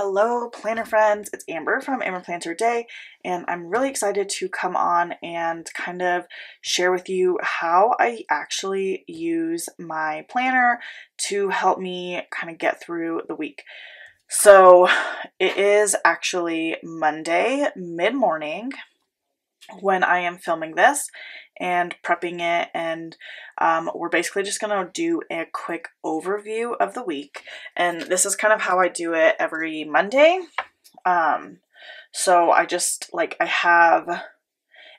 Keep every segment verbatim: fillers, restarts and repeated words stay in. Hello planner friends, it's Amber from Amber Plans Her Day, and I'm really excited to come on and kind of share with you how I actually use my planner to help me kind of get through the week. So it is actually Monday mid-morning when I am filming this and prepping it, and um, we're basically just gonna do a quick overview of the week, and this is kind of how I do it every Monday. Um, so I just like I have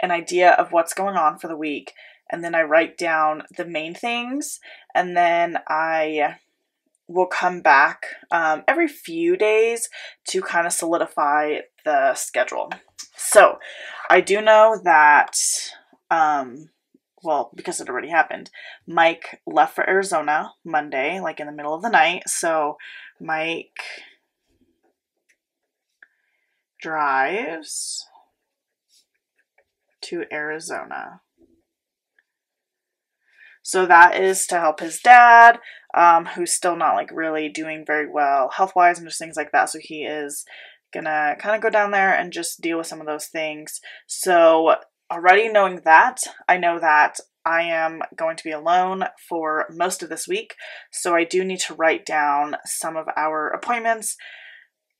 an idea of what's going on for the week, and then I write down the main things, and then I will come back um, every few days to kind of solidify the schedule. So I do know that, um, well, because it already happened, Mike left for Arizona Monday, like in the middle of the night. So Mike drives to Arizona. So that is to help his dad, um, who's still not like really doing very well health-wise and just things like that. So he is gonna kind of go down there and just deal with some of those things. So already knowing that, I know that I am going to be alone for most of this week. So I do need to write down some of our appointments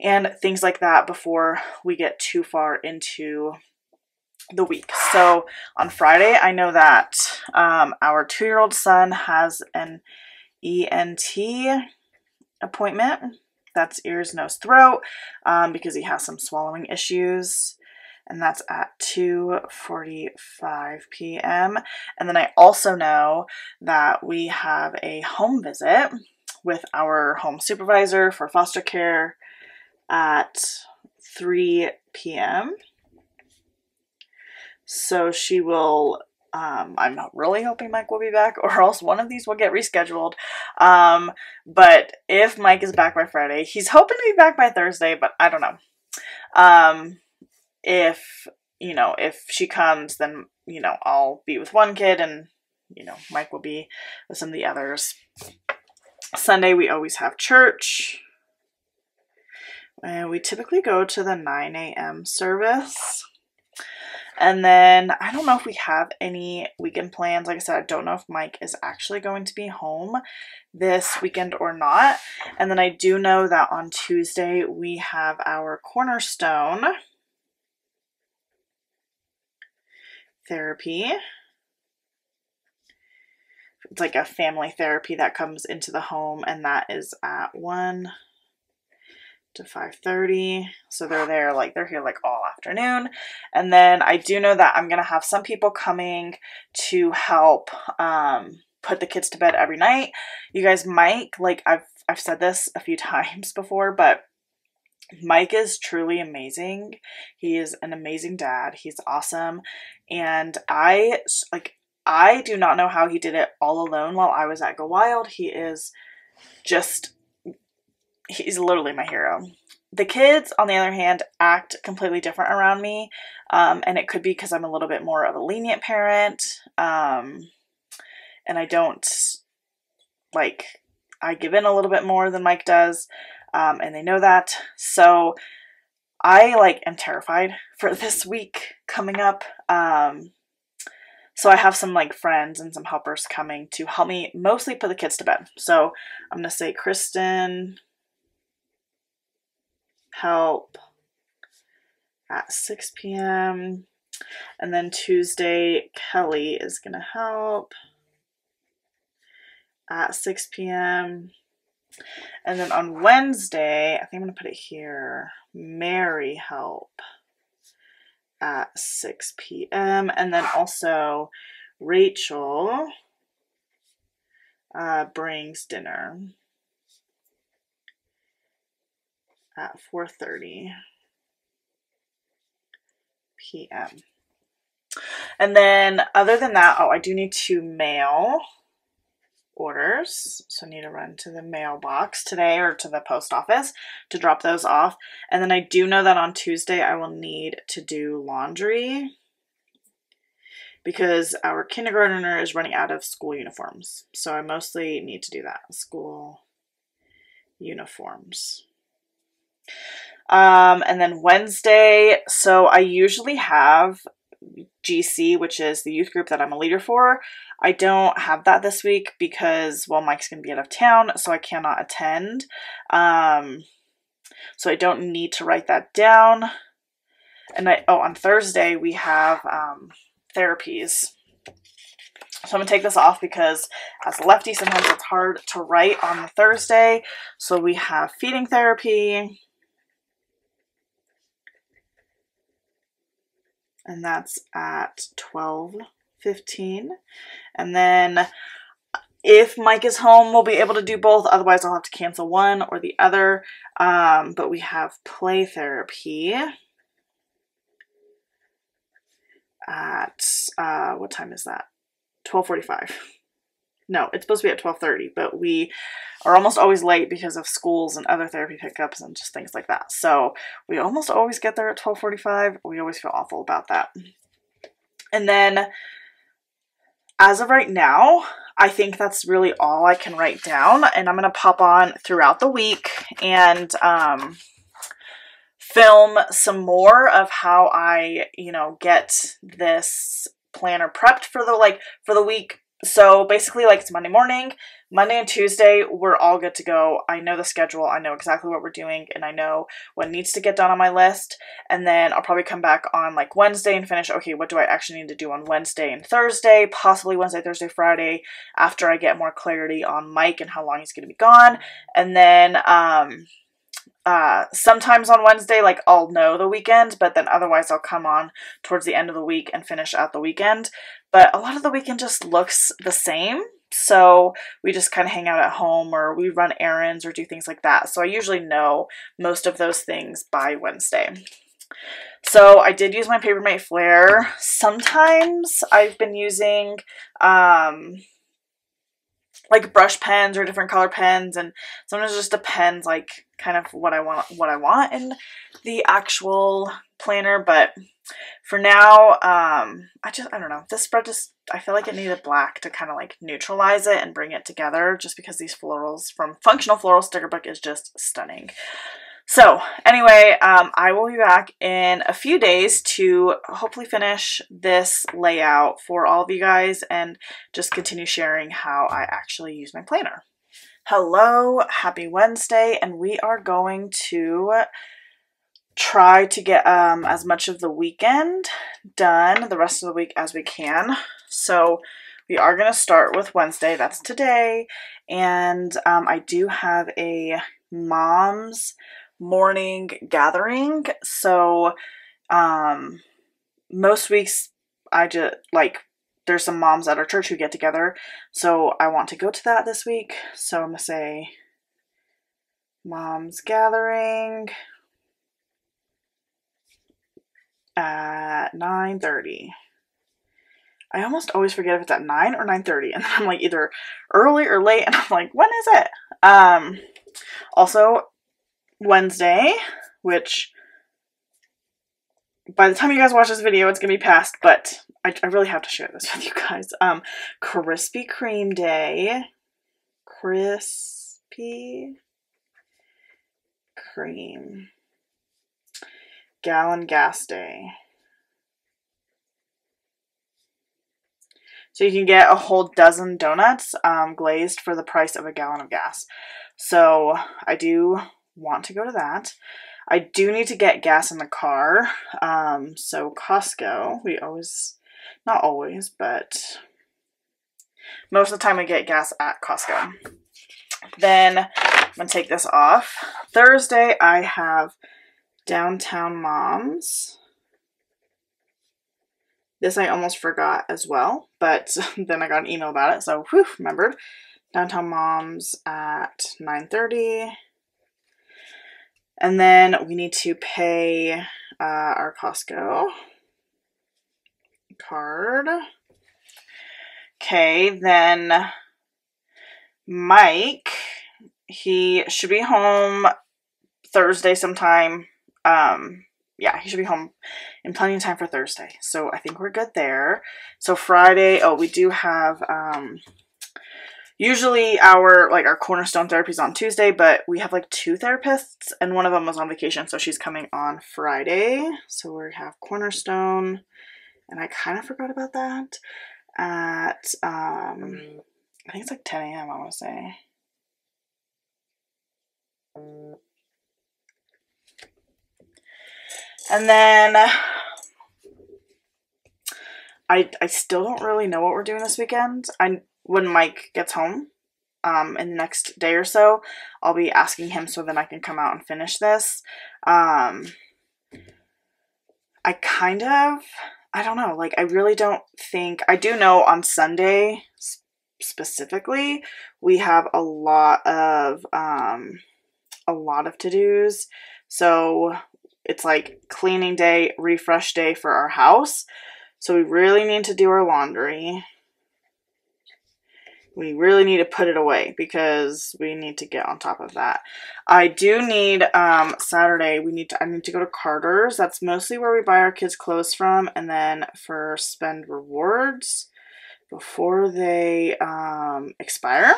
and things like that before we get too far into the week. So on Friday, I know that um, our two-year-old son has an E N T appointment. That's ears, nose, throat, um, because he has some swallowing issues, and that's at two forty-five p m And then I also know that we have a home visit with our home supervisor for foster care at three p m So she will, um, I'm really hoping Mike will be back, or else one of these will get rescheduled. Um, but if Mike is back by Friday, he's hoping to be back by Thursday, but I don't know. Um, if, you know, if she comes, then, you know, I'll be with one kid and, you know, Mike will be with some of the others. Sunday, we always have church. And we typically go to the nine a m service. And then I don't know if we have any weekend plans. Like I said, I don't know if Mike is actually going to be home this weekend or not. And then I do know that on Tuesday we have our Cornerstone therapy. It's like a family therapy that comes into the home, and that is at one to five thirty. So they're there like they're here like all afternoon. And then I do know that I'm gonna have some people coming to help um put the kids to bed every night. You guys, Mike, like I've I've said this a few times before, but Mike is truly amazing. He is an amazing dad. He's awesome. And I like I do not know how he did it all alone while I was at Go Wild. He is just he's literally my hero. The kids, on the other hand, act completely different around me. Um, and it could be because I'm a little bit more of a lenient parent. Um, and I don't, like, I give in a little bit more than Mike does. Um, and they know that. So I, like, am terrified for this week coming up. Um, so I have some, like, friends and some helpers coming to help me mostly put the kids to bed. So I'm going to say Kristen help at six p m And then Tuesday, Kelly is going to help at six p m And then on Wednesday, I think I'm going to put it here, Mary help at six p m And then also Rachel uh, brings dinner at four thirty p m And then other than that, oh, I do need to mail orders. So I need to run to the mailbox today or to the post office to drop those off. And then I do know that on Tuesday I will need to do laundry because our kindergartner is running out of school uniforms. So I mostly need to do that, school uniforms. Um, and then Wednesday, so I usually have G C, which is the youth group that I'm a leader for. I don't have that this week because, well, Mike's going to be out of town, so I cannot attend. Um, so I don't need to write that down. And I, oh, on Thursday we have, um, therapies. So I'm gonna take this off because as a lefty, sometimes it's hard to write on the Thursday. So we have feeding therapy. And that's at twelve fifteen. And then if Mike is home, we'll be able to do both. Otherwise, I'll have to cancel one or the other. Um, but we have play therapy at, uh, what time is that? twelve forty-five. No, it's supposed to be at twelve thirty, but we are almost always late because of schools and other therapy pickups and just things like that. So we almost always get there at twelve forty-five. We always feel awful about that. And then as of right now, I think that's really all I can write down, and I'm going to pop on throughout the week and, um, film some more of how I, you know, get this planner prepped for the, like, for the week. So basically, like, it's Monday morning, Monday and Tuesday, we're all good to go. I know the schedule, I know exactly what we're doing, and I know what needs to get done on my list. And then I'll probably come back on like Wednesday and finish, okay, what do I actually need to do on Wednesday and Thursday, possibly Wednesday, Thursday, Friday, after I get more clarity on Mike and how long he's going to be gone. And then, um, Uh, sometimes on Wednesday, like, I'll know the weekend, but then otherwise I'll come on towards the end of the week and finish out the weekend. But a lot of the weekend just looks the same. So we just kind of hang out at home, or we run errands or do things like that. So I usually know most of those things by Wednesday. So I did use my Papermate Flair. Sometimes I've been using, um, like, brush pens or different color pens, and sometimes it just depends, like, kind of what I want, what I want in the actual planner. But for now, um, I just, I don't know, this spread just, I feel like it needed black to kind of like neutralize it and bring it together, just because these florals from Functional Floral Sticker Book is just stunning. So anyway, um, I will be back in a few days to hopefully finish this layout for all of you guys and just continue sharing how I actually use my planner. Hello, happy Wednesday, and we are going to try to get um, as much of the weekend done, the rest of the week, as we can. So we are going to start with Wednesday, that's today, and um, I do have a mom's morning gathering. So um, most weeks I just, like, there's some moms at our church who get together, so I want to go to that this week. So I'm gonna say mom's gathering at nine thirty. I almost always forget if it's at nine or nine thirty, and then I'm like either early or late, and I'm like, when is it? Um, also Wednesday, which by the time you guys watch this video, it's gonna be past, but I, I really have to share this with you guys. Um, Krispy Kreme Day. Krispy Kreme. Gallon Gas Day. So you can get a whole dozen donuts um, glazed for the price of a gallon of gas. So I do want to go to that. I do need to get gas in the car. Um, so Costco, we always, not always, but most of the time we get gas at Costco. Then I'm gonna take this off. Thursday, I have Downtown Moms. This I almost forgot as well, but then I got an email about it, so whew, remembered. Downtown Moms at nine thirty. And then we need to pay uh, our Costco card. Okay, then Mike, he should be home Thursday sometime. Um, yeah, he should be home in plenty of time for Thursday. So I think we're good there. So Friday, oh, we do have um, Usually our, like, our Cornerstone therapy is on Tuesday, but we have, like, two therapists, and one of them was on vacation, so she's coming on Friday. So we have Cornerstone, and I kind of forgot about that, at, um, I think it's, like, ten a m, I want to say. And then I, I still don't really know what we're doing this weekend. I, when Mike gets home um, in the next day or so, I'll be asking him so then I can come out and finish this. Um, I kind of, I don't know, like I really don't think, I do know on Sunday specifically, we have a lot of, um, a lot of to-dos. So it's like cleaning day, refresh day for our house. So we really need to do our laundry. We really need to put it away because we need to get on top of that. I do need, um, Saturday, we need to, I need to go to Carter's. That's mostly where we buy our kids' clothes from. And then for spend rewards before they, um, expire.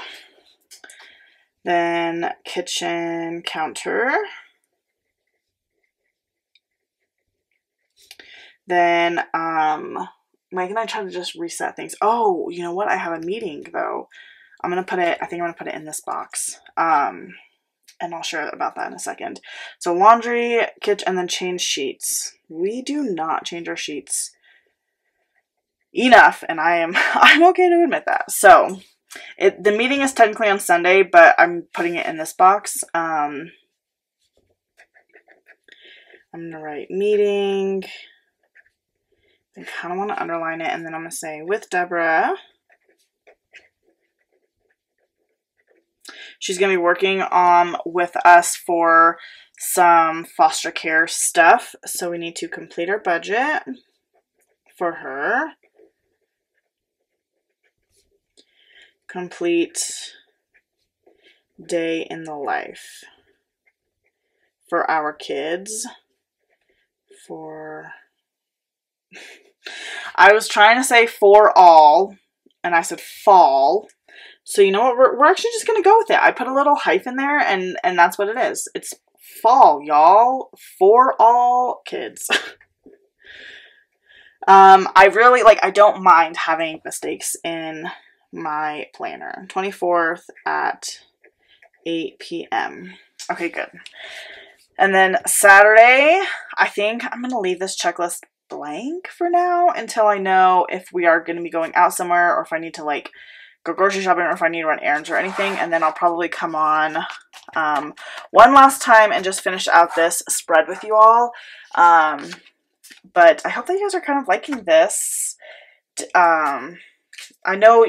Then kitchen counter. Then, um, Mike and I try to just reset things. Oh, you know what? I have a meeting though. I'm going to put it, I think I'm going to put it in this box. Um, and I'll share about that in a second. So laundry, kitchen, and then change sheets. We do not change our sheets enough. And I am, I'm okay to admit that. So it, the meeting is technically on Sunday, but I'm putting it in this box. Um, I'm going to write meeting. I kind of want to underline it, and then I'm going to say, with Deborah. She's going to be working um, with us for some foster care stuff, so we need to complete our budget for her. Complete day in the life for our kids. For... I was trying to say for all, and I said fall. So you know what? We're, we're actually just going to go with it. I put a little hyphen there, and, and that's what it is. It's fall, y'all. For all kids. um, I really, like, I don't mind having mistakes in my planner. twenty-fourth at eight p m Okay, good. And then Saturday, I think I'm going to leave this checklist blank for now until I know if we are going to be going out somewhere or if I need to like go grocery shopping or if I need to run errands or anything, and then I'll probably come on um, one last time and just finish out this spread with you all. Um, but I hope that you guys are kind of liking this. Um, I know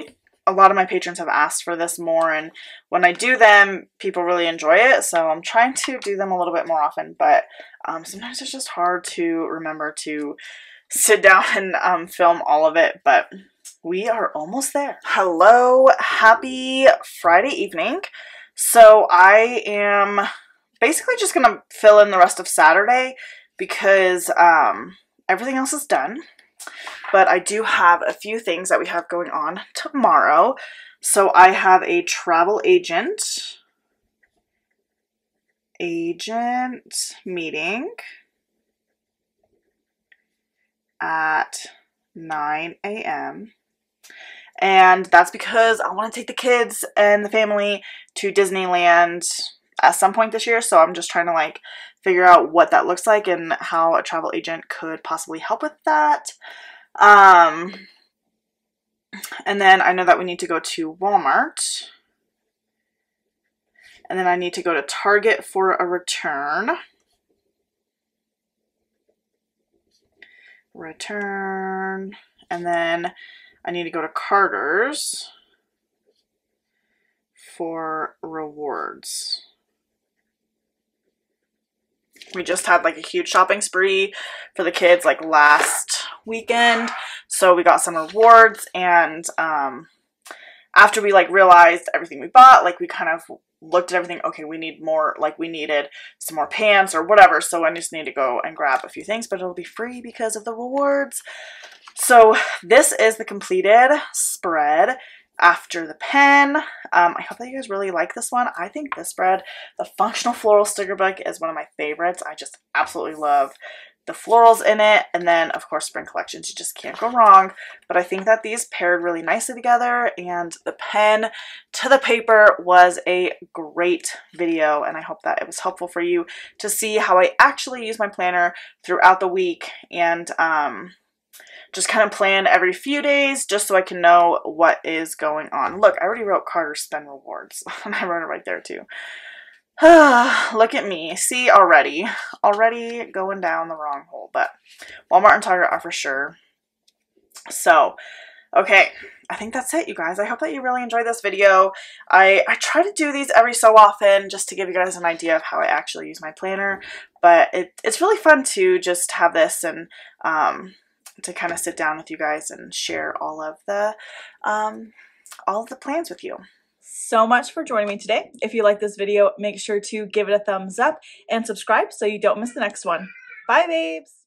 a lot of my patrons have asked for this more, and when I do them, people really enjoy it, so I'm trying to do them a little bit more often, but um, sometimes it's just hard to remember to sit down and um, film all of it, but we are almost there. Hello, happy Friday evening. So I am basically just going to fill in the rest of Saturday because um, everything else is done. But I do have a few things that we have going on tomorrow. So I have a travel agent, agent meeting at nine a m And that's because I want to take the kids and the family to Disneyland at some point this year. So I'm just trying to like figure out what that looks like and how a travel agent could possibly help with that. Um, and then I know that we need to go to Walmart, and then I need to go to Target for a return. Return. And then I need to go to Carter's for rewards. We just had like a huge shopping spree for the kids like last weekend, so we got some rewards, and um, after we like realized everything we bought, like we kind of looked at everything, okay, we need more, like we needed some more pants or whatever, so I just need to go and grab a few things, but it'll be free because of the rewards. So this is the completed spread after the pen. Um, I hope that you guys really like this one. I think this spread, the Functional Floral Sticker Book, is one of my favorites. I just absolutely love the florals in it, and then of course spring collections, you just can't go wrong. But I think that these paired really nicely together, and the pen to the paper was a great video, and I hope that it was helpful for you to see how I actually use my planner throughout the week, and um, just kind of plan every few days just so I can know what is going on. Look, I already wrote Carter's Spend Rewards, and I wrote it right there too. Look at me. See, already. Already going down the wrong hole, but Walmart and Target are for sure. So, okay. I think that's it, you guys. I hope that you really enjoyed this video. I, I try to do these every so often just to give you guys an idea of how I actually use my planner, but it, it's really fun to just have this and um, to kind of sit down with you guys and share all of the, um, all of the plans with you. So much for joining me today. If you like this video, make sure to give it a thumbs up and subscribe so you don't miss the next one. Bye, babes!